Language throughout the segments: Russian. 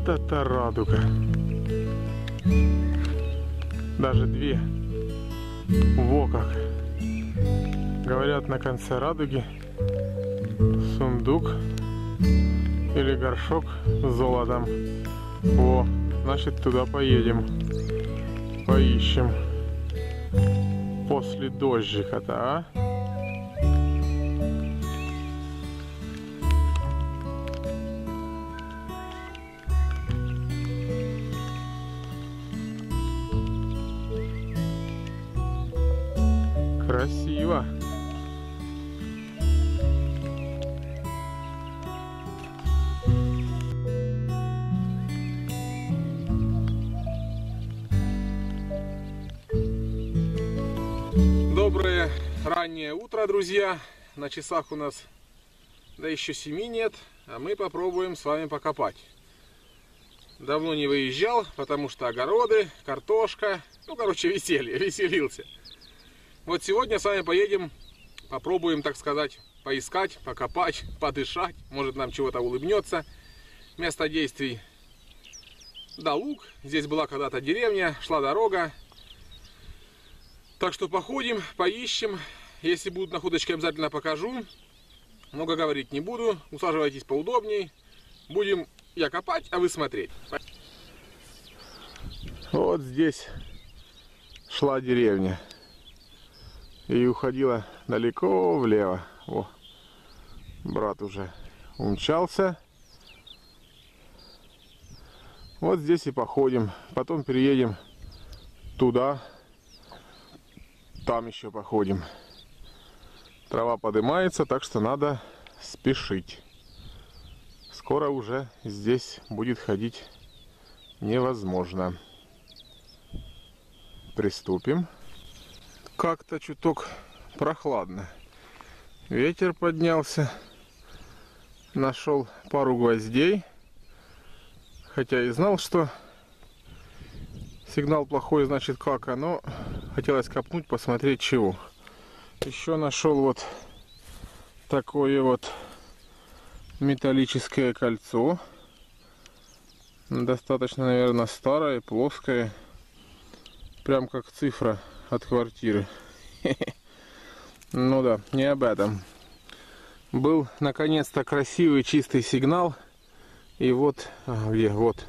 Вот это радуга. Даже две. Во как. Говорят, на конце радуги сундук или горшок с золотом. О, значит, туда поедем. Поищем. После дождика-то, а? Красиво. Доброе раннее утро, друзья. На часах у нас да еще 7 нет, а мы попробуем с вами покопать. Давно не выезжал, потому что огороды, картошка, ну, короче, веселье, веселился. Вот сегодня с вами поедем, попробуем, так сказать, поискать, покопать, подышать. Может, нам чего-то улыбнется. Место действий да луг. Здесь была когда-то деревня, шла дорога. Так что походим, поищем. Если будут находочки, обязательно покажу. Много говорить не буду. Усаживайтесь поудобней. Будем я копать, а вы смотреть. Вот здесь шла деревня. И уходила далеко влево. О, брат уже умчался. Вот здесь и походим. Потом переедем туда. Там еще походим. Трава поднимается, так что надо спешить. Скоро уже здесь будет ходить невозможно. Приступим. Как-то чуток прохладно. Ветер поднялся. Нашел пару гвоздей. Хотя и знал, что сигнал плохой, значит, как оно. Хотелось копнуть, посмотреть чего. Еще нашел вот такое вот металлическое кольцо. Достаточно, наверное, старое, плоское. Прям как цифра от квартиры. Ну да, не об этом. Был наконец-то красивый чистый сигнал. И вот где, вот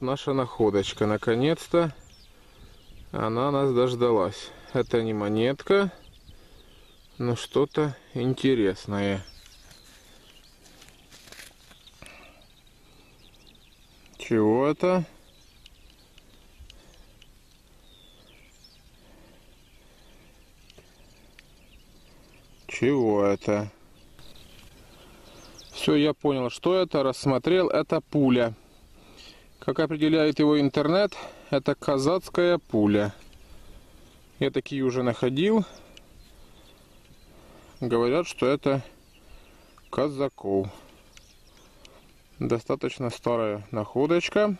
наша находочка. Наконец-то она нас дождалась. Это не монетка, но что-то интересное. Чего это? Чего это? Все, я понял, что это, рассмотрел. Это пуля. Как определяет его интернет, это казацкая пуля. Я такие уже находил. Говорят, что это казаков. Достаточно старая находочка.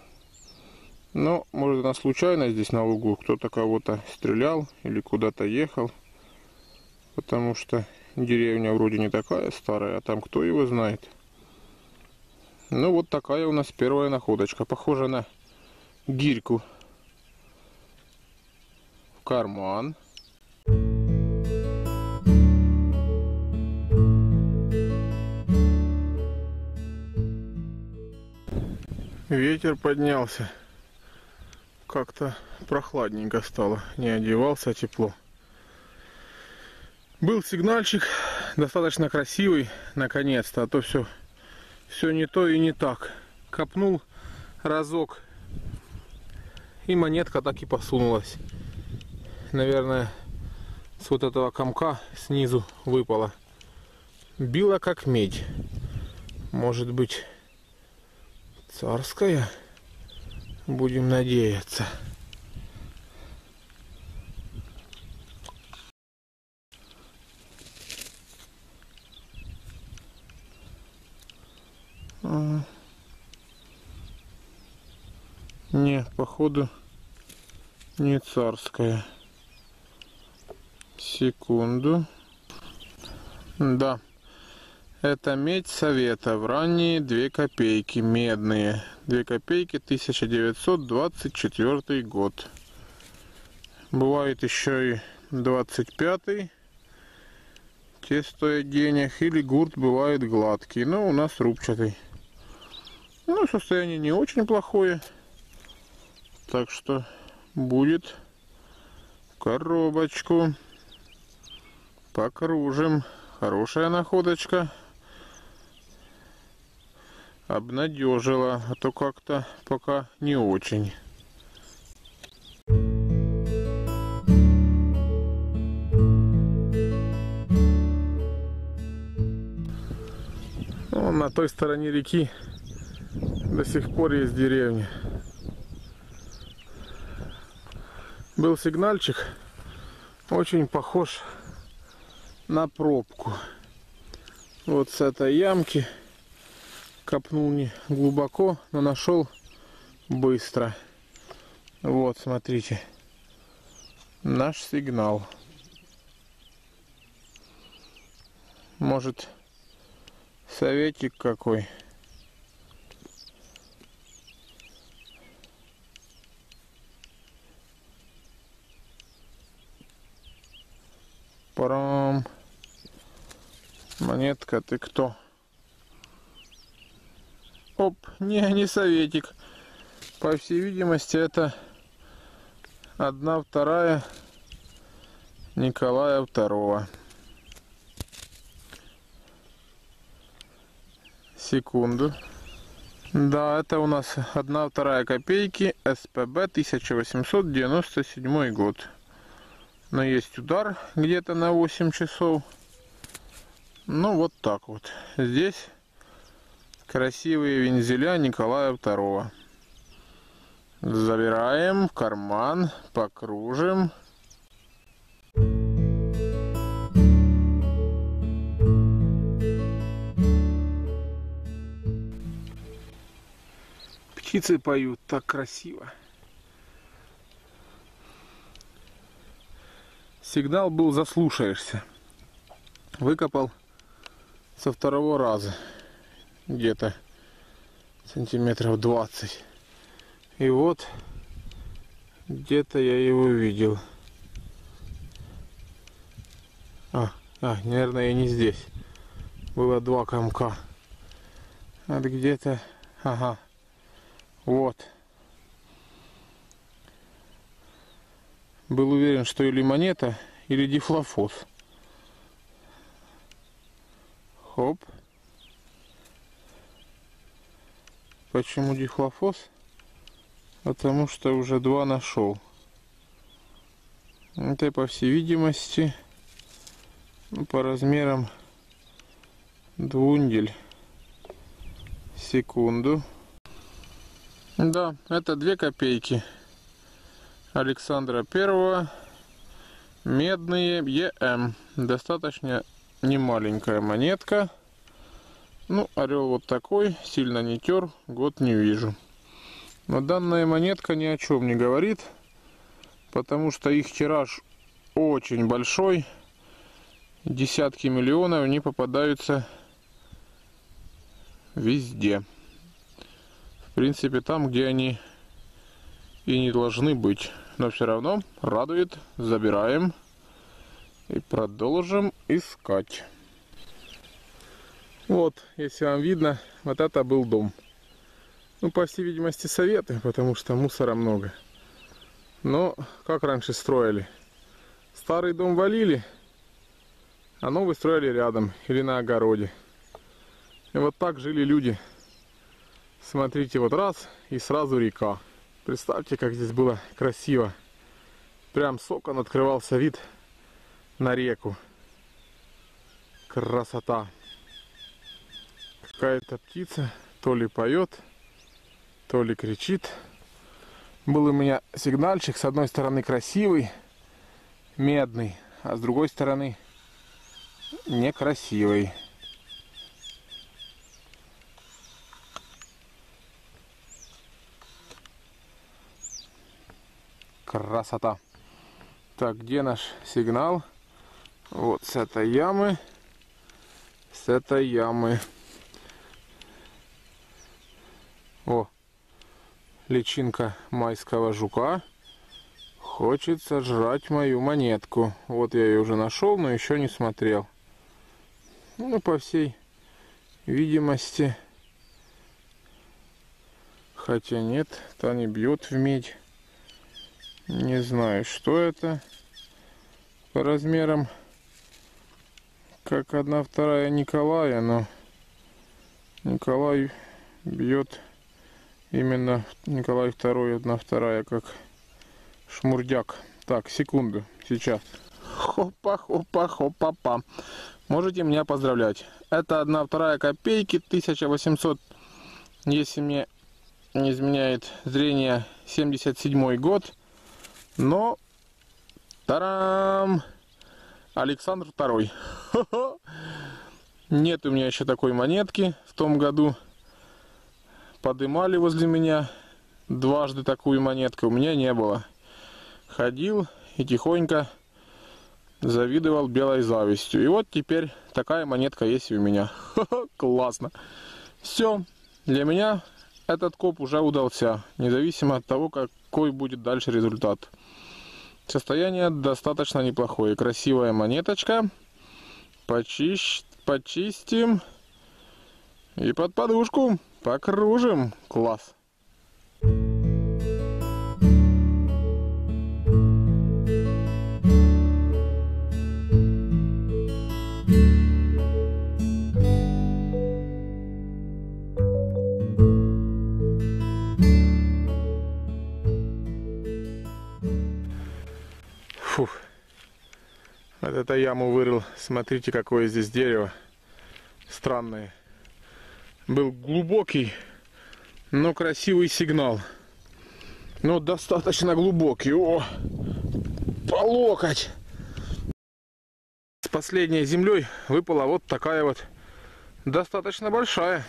Но, может, она случайно здесь на лугу. Кто-то кого-то стрелял или куда-то ехал. Потому что деревня вроде не такая старая, а там кто его знает. Ну вот такая у нас первая находочка. Похожа на гирьку. В карман. Ветер поднялся. Как-то прохладненько стало. Не одевался, тепло. Был сигнальчик, достаточно красивый, наконец-то, а то все не то и не так. Копнул разок, и монетка так и посунулась. Наверное, с вот этого комка снизу выпала. Била как медь. Может быть, царская? Будем надеяться. Не, походу не царская. Секунду. Да, Это медь Совета в ранние 2 копейки медные. 2 копейки 1924 год. Бывает еще и 25-й. Те стоят денег. Или гурт бывает гладкий, но у нас рубчатый. Ну, состояние не очень плохое. Так что будет коробочку. Покружим. Хорошая находочка. Обнадежила, а то как-то пока не очень. Вон на той стороне реки до сих пор есть деревня. Был сигнальчик, очень похож на пробку. Вот с этой ямки копнул не глубоко, но нашел быстро. Вот, смотрите, наш сигнал. Может, советик какой. Парам. Монетка, ты кто? Оп, не советик. По всей видимости, это 1/2 Николая II. Секунду. Да, это у нас 1/2 копейки СПБ 1897 год. Но есть удар где-то на 8 часов. Ну, вот так вот. Здесь красивые вензеля Николая II. Забираем в карман, покружим. Птицы поют так красиво. Сигнал был заслушаешься. Выкопал со второго раза. Где-то сантиметров 20. И вот где-то я его видел. Наверное, не здесь. Было 2 комка. Вот где-то. Ага. Вот. Был уверен, что или монета, или дифлофос. Хоп. Почему дифлофос? Потому что уже 2 нашел. Это, по всей видимости, по размерам двундель. Секунду. Да, это 2 копейки Александра I, медные ЕМ. Достаточно немаленькая монетка. Ну, орел вот такой, сильно не тер, год не вижу. Но данная монетка ни о чем не говорит, потому что их тираж очень большой. Десятки миллионов, не попадаются везде. В принципе, там, где они и не должны быть. Но все равно радует. Забираем. И продолжим искать. Вот, если вам видно, вот это был дом. Ну, по всей видимости, советы, потому что мусора много. Но как раньше строили? Старый дом валили, а новый строили рядом или на огороде. И вот так жили люди. Смотрите, вот раз и сразу река. Представьте, как здесь было красиво. Прям с окон открывался вид на реку. Красота. Какая-то птица то ли поет, то ли кричит. Был у меня сигнальчик, с одной стороны красивый, медный, а с другой стороны некрасивый. Красота. Так, где наш сигнал? Вот с этой ямы. С с этой ямы. О, личинка майского жука хочет сожрать мою монетку. Вот я ее уже нашел, но еще не смотрел. Ну, по всей видимости. Хотя нет, та не бьет в медь. Не знаю, что это по размерам, как 1/2 Николая, но Николай бьет именно Николай II 1/2, как шмурдяк. Так, секунду, сейчас. Хопа-хопа-хопа-па. Можете меня поздравлять. Это 1/2 копейки, 1800, если мне не изменяет зрение, 77 год. Но, тарам, Александр II. Нет у меня еще такой монетки. В том году подымали возле меня дважды такую монетку. У меня не было. Ходил и тихонько завидовал белой завистью. И вот теперь такая монетка есть у меня. Классно. Все, для меня этот коп уже удался, независимо от того, какой будет дальше результат. Состояние достаточно неплохое. Красивая монеточка. Почистим. И под подушку покружим. Класс. Фух, вот эту яму вырыл. Смотрите, какое здесь дерево. Странное. Был глубокий, но красивый сигнал. Но достаточно глубокий. О, по локоть. С последней землей выпала вот такая вот. Достаточно большая.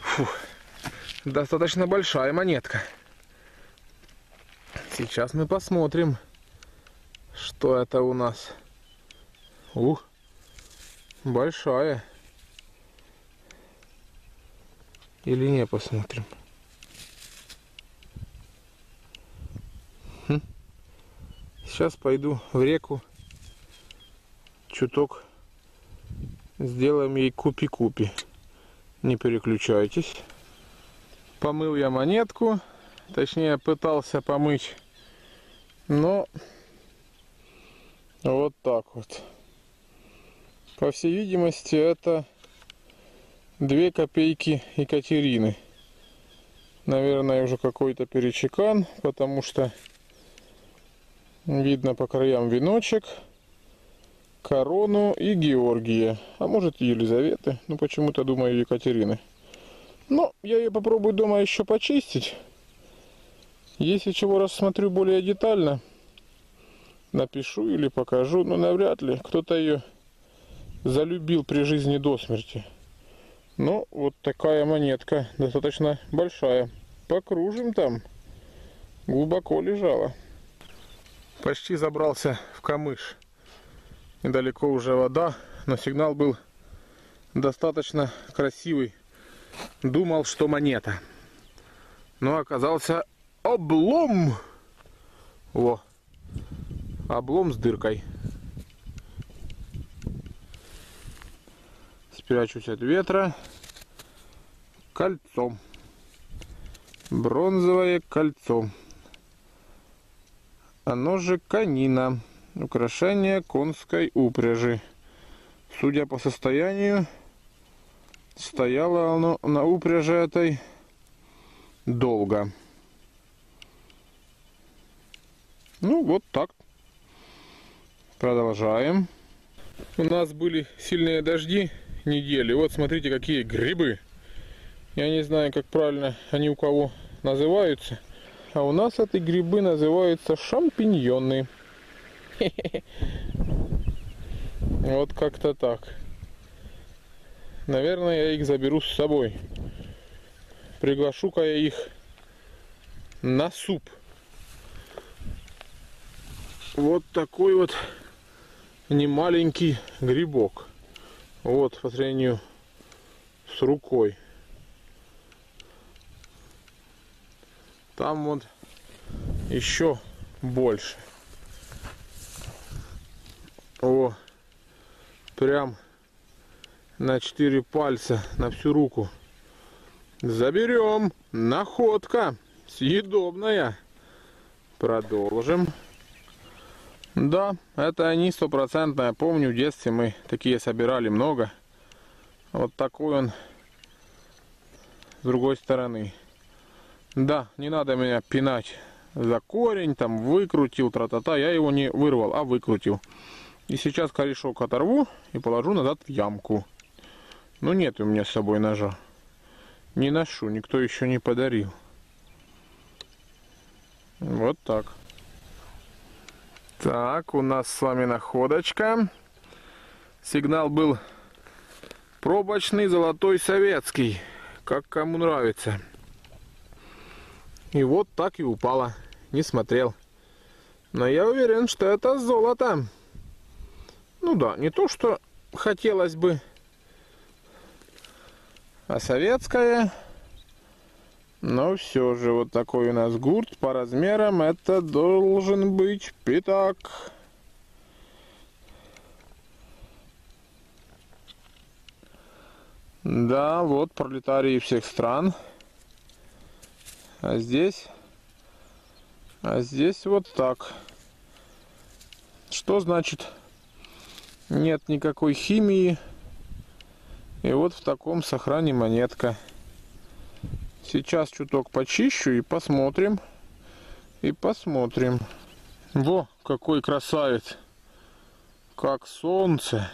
Фух, достаточно большая монетка. Сейчас мы посмотрим. Что это у нас? Ух, большая. Или не посмотрим? Хм. Сейчас пойду в реку. Чуток сделаем ей купи-купи. Не переключайтесь. Помыл я монетку. Точнее, пытался помыть. Но... вот так вот. По всей видимости, это 2 копейки Екатерины. Наверное, уже какой-то перечекан, потому что видно по краям веночек, корону и Георгия. А может и Елизаветы, ну почему-то думаю Екатерины. Но я ее попробую дома еще почистить. Если чего рассмотрю более детально, напишу или покажу, но навряд ли. Кто-то ее залюбил при жизни до смерти. Но вот такая монетка, достаточно большая. Покружим там. Глубоко лежала. Почти забрался в камыш. Недалеко уже вода, но сигнал был достаточно красивый. Думал, что монета. Но оказался облом. Во. Облом с дыркой. Спрячусь от ветра. Кольцо. Бронзовое кольцо. Оно же конина. Украшение конской упряжи. Судя по состоянию, стояло оно на упряжи этой долго. Ну, вот так. Продолжаем. У нас были сильные дожди недели. Вот смотрите, какие грибы. Я не знаю, как правильно они у кого называются. А у нас эти грибы называются шампиньоны. Вот как-то так. Наверное, я их заберу с собой. Приглашу-ка я их на суп. Вот такой вот немаленький грибок. Вот по сравнению с рукой. Там вот еще больше. О, прям на 4 пальца, на всю руку. Заберем. Находка съедобная. Продолжим. Да, это они стопроцентные. Помню, в детстве мы такие собирали много. Вот такой он с другой стороны. Да, не надо меня пинать за корень, там выкрутил, тра-та-та. Я его не вырвал, а выкрутил. И сейчас корешок оторву и положу назад в ямку. Но нет у меня с собой ножа. Не ношу, никто еще не подарил. Вот так. Так, у нас с вами находочка. Сигнал был пробочный, золотой, советский. Как кому нравится. И вот так и упала. Не смотрел. Но я уверен, что это золото. Ну да, не то, что хотелось бы. А советское. Но все же вот такой у нас гурт. По размерам это должен быть пятак. Да, вот пролетарии всех стран. А здесь вот так. Что значит нет никакой химии? И вот в таком сохране монетка. Сейчас чуток почищу и посмотрим. Во, какой красавец. Как солнце.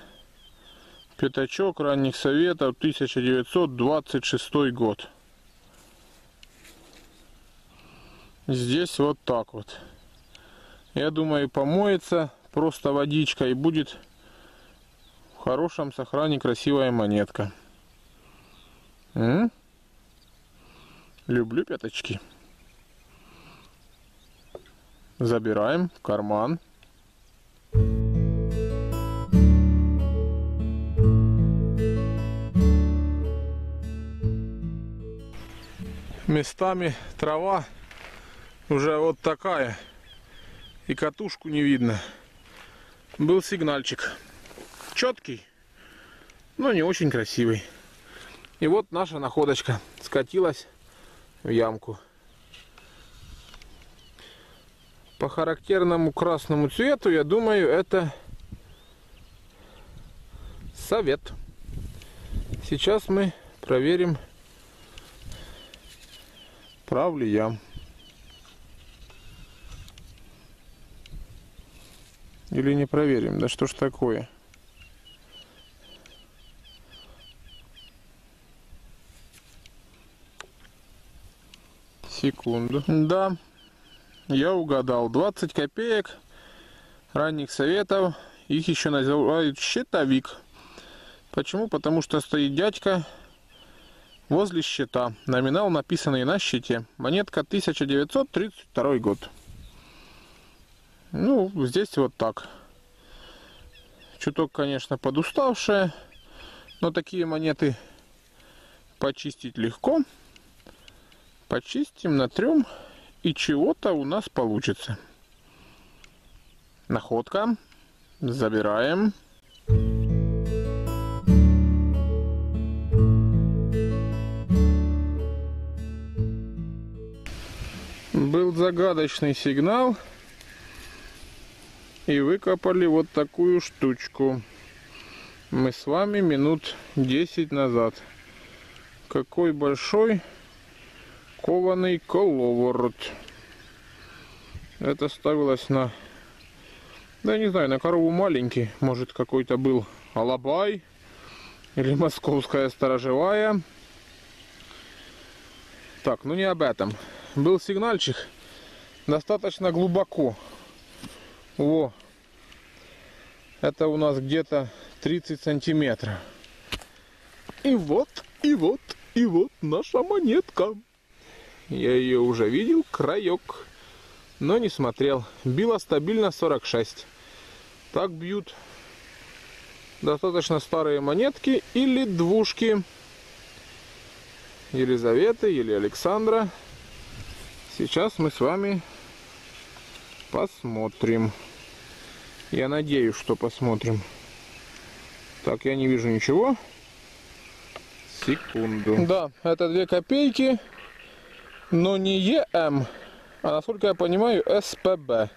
Пятачок ранних советов, 1926 год. Здесь вот так вот. Я думаю, помоется просто водичка и будет в хорошем сохране красивая монетка. Люблю пяточки. Забираем в карман. Местами трава уже вот такая, и катушку не видно. Был сигнальчик четкий, но не очень красивый. И вот наша находочка скатилась в ямку. По характерному красному цвету, я думаю, это совет. Сейчас мы проверим, прав ли я. Или не проверим, да что ж такое. Секунду. Да, я угадал. 20 копеек ранних советов. Их еще называют щитовик. Почему? Потому что стоит дядька возле щита. Номинал, написанный на щите. Монетка 1932 год. Ну, здесь вот так. Чуток, конечно, подуставшая, но такие монеты почистить легко. Почистим, натрем, и чего-то у нас получится. Находка. Забираем. Был загадочный сигнал. И выкопали вот такую штучку. Мы с вами минут 10 назад. Какой большой кованый коловорот. Это ставилось на... Да не знаю, на корову маленький. Может, какой-то был алабай. Или московская сторожевая. Так, ну не об этом. Был сигнальчик. Достаточно глубоко. Во, это у нас где-то 30 сантиметров. И вот наша монетка. Я ее уже видел, краек, но не смотрел. Била стабильно 46. Так бьют достаточно старые монетки или двушки Елизаветы или Александра. Сейчас мы с вами посмотрим. Я надеюсь, что посмотрим. Так, я не вижу ничего. Секунду. Да, это 2 копейки, но не ЕМ, а, насколько я понимаю, СПБ.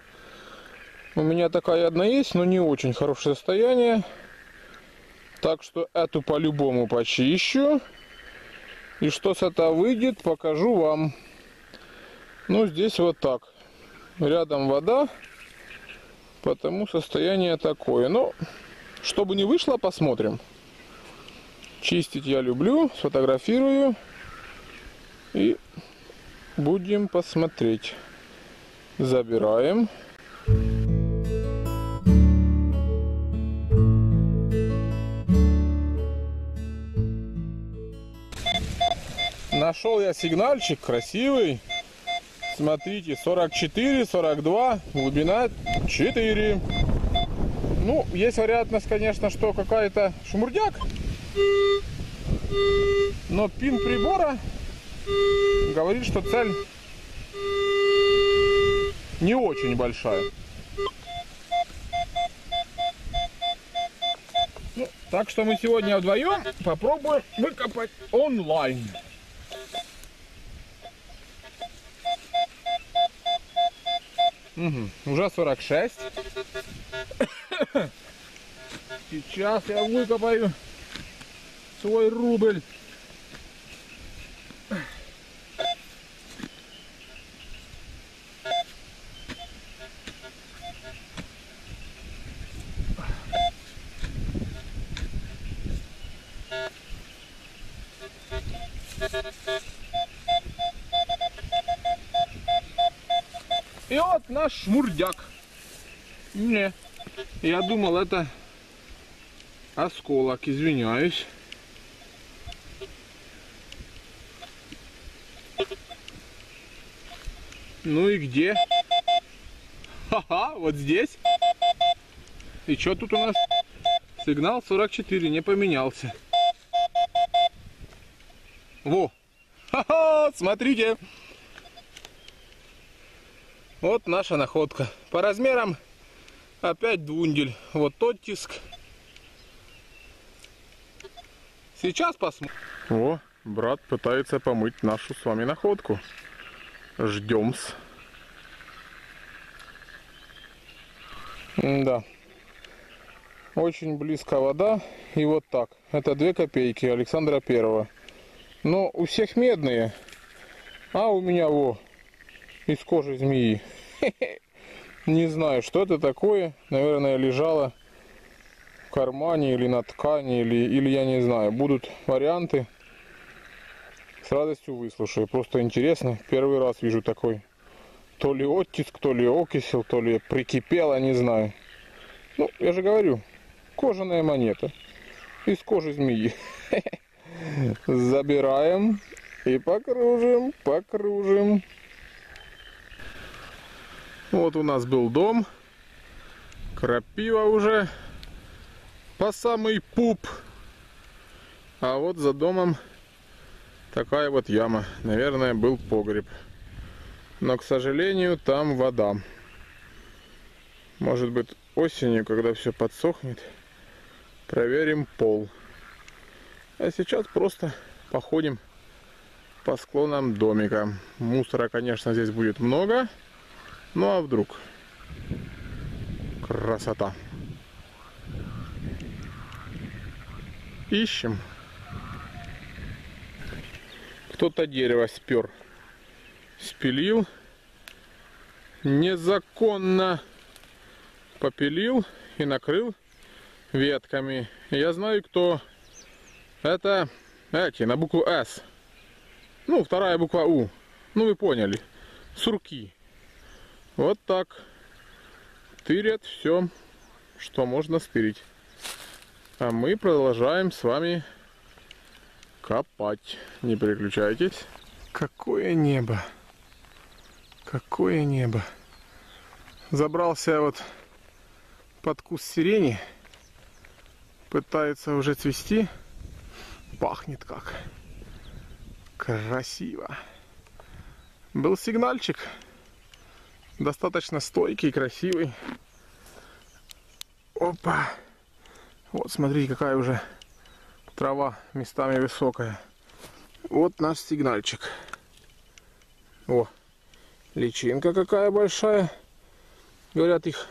У меня такая одна есть, но не очень хорошее состояние. Так что эту по-любому почищу. И что с этого выйдет, покажу вам. Ну, здесь вот так. Рядом вода, потому состояние такое. Но, чтобы не вышло, посмотрим. Чистить я люблю, сфотографирую. И будем посмотреть. Забираем. Нашел я сигнальчик красивый. Смотрите, 44, 42, глубина 4. Ну, есть вероятность, конечно, что какая-то шмурдяк. Но пин прибора говорит, что цель не очень большая. Ну, так что мы сегодня вдвоем попробуем выкопать онлайн. Угу, уже 46. Сейчас я выкопаю свой рубль. И вот наш шмурдяк. Не, я думал, это осколок, извиняюсь. Ну и где? Ха-ха, вот здесь. И что тут у нас? Сигнал 44, не поменялся. Во! Ха-ха, смотрите! Вот наша находка. По размерам опять двундель. Вот оттиск. Сейчас посмотрим. О, брат пытается помыть нашу с вами находку. Ждем-с. Да. Очень близко вода. И вот так. Это 2 копейки Александра I. Но у всех медные. А у меня во. Из кожи змеи. Не знаю, что это такое. Наверное, лежало в кармане или на ткани, или я не знаю. Будут варианты. С радостью выслушаю. Просто интересно. Первый раз вижу такой. То ли оттиск, то ли окисел, то ли прикипело, не знаю. Ну, я же говорю. Кожаная монета. Из кожи змеи. Забираем и покружим, покружим. Вот у нас был дом, крапива уже по самый пуп, а вот за домом такая вот яма, наверное, был погреб, но, к сожалению, там вода. Может быть, осенью, когда все подсохнет, проверим пол. А сейчас просто походим по склонам домика. Мусора, конечно, здесь будет много. Ну а вдруг? Красота. Ищем. Кто-то дерево спер. Спилил. Незаконно попилил и накрыл ветками. Я знаю, кто. Это эти, на букву С. Ну, вторая буква У. Ну, вы поняли. Сурки. Вот так тырят все, что можно стырить. А мы продолжаем с вами копать. Не переключайтесь. Какое небо! Какое небо! Забрался вот под куст сирени. пытается уже цвести. Пахнет как. Красиво. Был сигнальчик. Достаточно стойкий, красивый. Опа. Вот смотрите, какая уже трава местами высокая. Вот наш сигнальчик. О, личинка какая большая. Говорят, их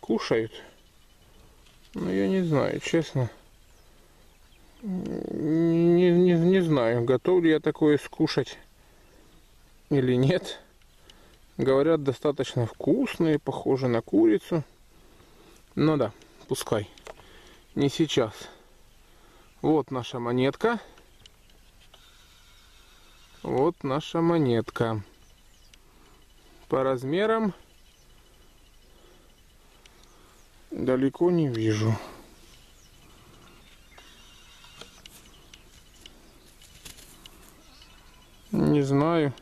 кушают. Но я не знаю, честно. Не знаю, готов ли я такое скушать или нет. Говорят, достаточно вкусные, похожи на курицу. Ну да, пускай. Не сейчас. Вот наша монетка. Вот наша монетка. По размерам далеко не вижу. Не знаю.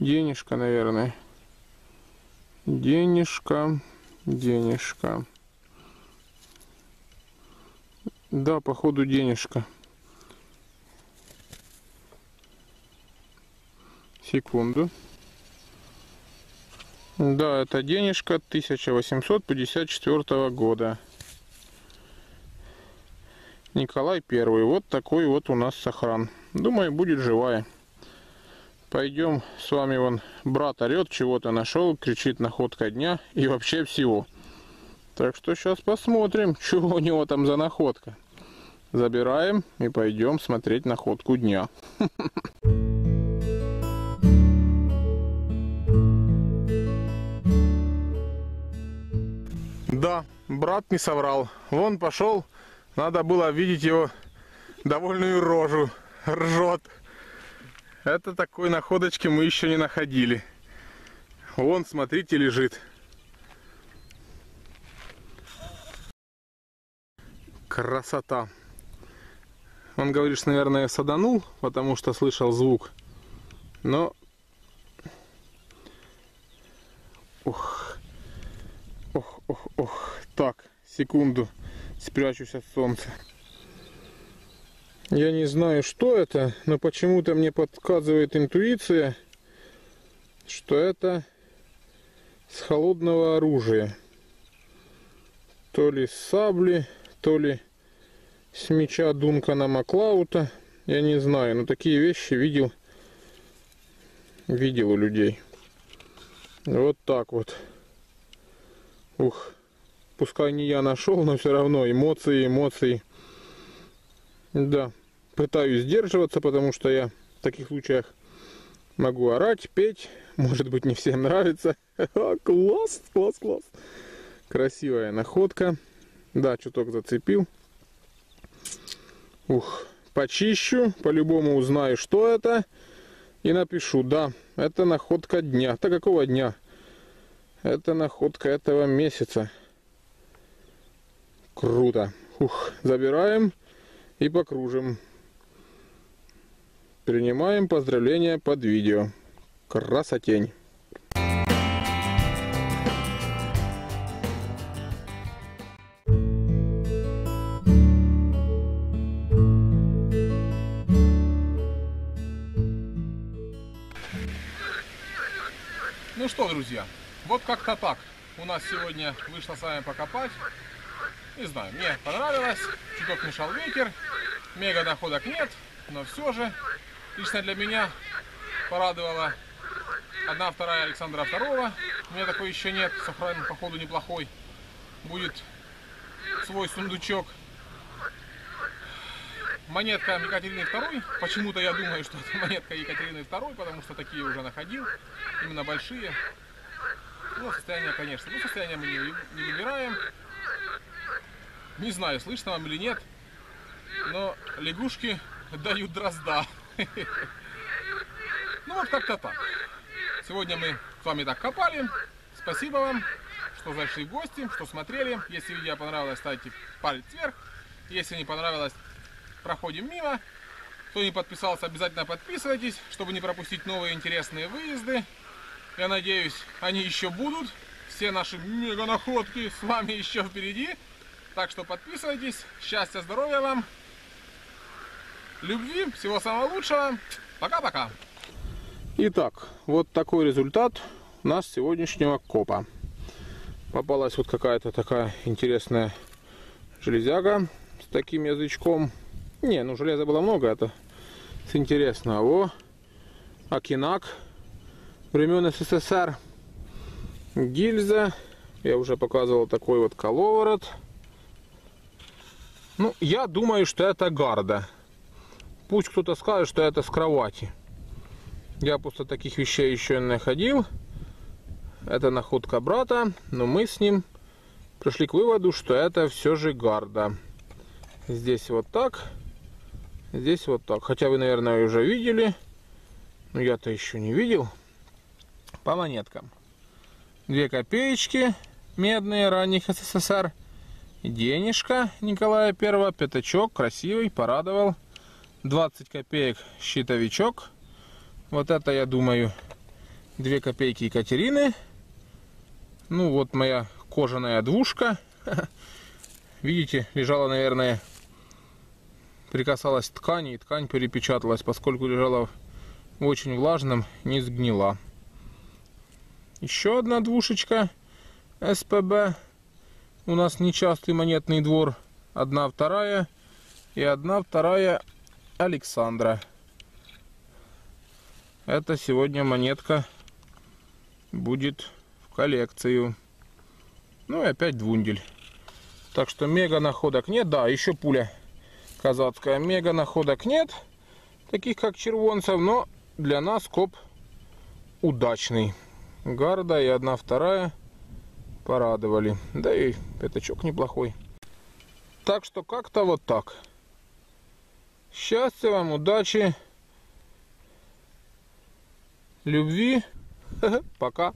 Денежка, наверное. Денежка. Денежка. Да, походу денежка. Секунду. Да, это денежка 1854 года. Николай I. Вот такой вот у нас сохран. Думаю, будет живая. Пойдем с вами вон. Брат орет, чего-то нашел, кричит находка дня и вообще всего. Так что сейчас посмотрим, чего у него там за находка. Забираем и пойдем смотреть находку дня. Да, брат не соврал. Вон пошел, надо было видеть его довольную рожу. Ржет. Это такой находочки мы еще не находили. Вон, смотрите, лежит. Красота. Он, говоришь, наверное, саданул, потому что слышал звук. Но... Ох. Ох, ох, ох. Так, секунду. Спрячусь от солнца. Я не знаю, что это, но почему-то мне подсказывает интуиция, что это с холодного оружия. То ли с сабли, то ли с меча Дункана Маклаута, я не знаю, но такие вещи видел у людей. Вот так вот. Ух, пускай не я нашел, но все равно эмоции. Да, пытаюсь сдерживаться, потому что я в таких случаях могу орать, петь, может быть, не всем нравится. Класс, класс, класс. Красивая находка. Да, чуток зацепил. Ух, почищу, по-любому узнаю, что это. И напишу, да, это находка дня. Да какого дня? Это находка этого месяца. Круто. Ух, забираем и покружим. Принимаем поздравления под видео. Красотень. Ну что, друзья, вот как-то так у нас сегодня вышло с вами покопать. Не знаю, мне понравилось, чуток мешал ветер, мега доходок нет, но все же лично для меня порадовала 1/2 Александра II. У меня такой еще нет, сохран походу неплохой. Будет свой сундучок. Монетка Екатерины II. Почему-то я думаю, что это монетка Екатерины II, потому что такие уже находил, именно большие. Ну, состояние, конечно. Ну, состояние мы не выбираем. Не знаю, слышно вам или нет, но лягушки дают дрозда. Ну, вот как-то так. Сегодня мы с вами так копали. Спасибо вам, что зашли в гости, что смотрели. Если видео понравилось, ставьте палец вверх. Если не понравилось, проходим мимо. Кто не подписался, обязательно подписывайтесь, чтобы не пропустить новые интересные выезды. Я надеюсь, они еще будут. Все наши мега находки с вами еще впереди. Так что подписывайтесь. Счастья, здоровья вам. Любви. Всего самого лучшего. Пока-пока. Итак, вот такой результат у нас сегодняшнего копа. Попалась вот какая-то такая интересная железяга с таким язычком. Не, ну железа было много, это интересно. О, акинак времен СССР. Гильза. Я уже показывал такой вот коловорот. Ну, я думаю, что это гарда. Пусть кто-то скажет, что это с кровати. Я просто таких вещей еще не находил. Это находка брата, но мы с ним пришли к выводу, что это все же гарда. Здесь вот так, здесь вот так. Хотя вы, наверное, уже видели, но я-то еще не видел. По монеткам. 2 копеечки медные ранних СССР. Денежка Николая I, пятачок, красивый, порадовал. 20 копеек щитовичок. Вот это, я думаю, 2 копейки Екатерины. Ну, вот моя кожаная двушка. Видите, лежала, наверное, прикасалась к ткани, и ткань перепечаталась, поскольку лежала в очень влажном, не сгнила. Еще одна двушечка СПБ. У нас нечастый монетный двор. 1/2 и 1/2 Александра. Это сегодня монетка будет в коллекцию. Ну и опять двундель. Так что мега находок нет. Да, еще пуля казацкая. Мега находок нет, таких как червонцев, но для нас коп удачный. Гарда и 1/2 порадовали. Да и пятачок неплохой. Так что как-то вот так. Счастья вам, удачи, любви. Пока.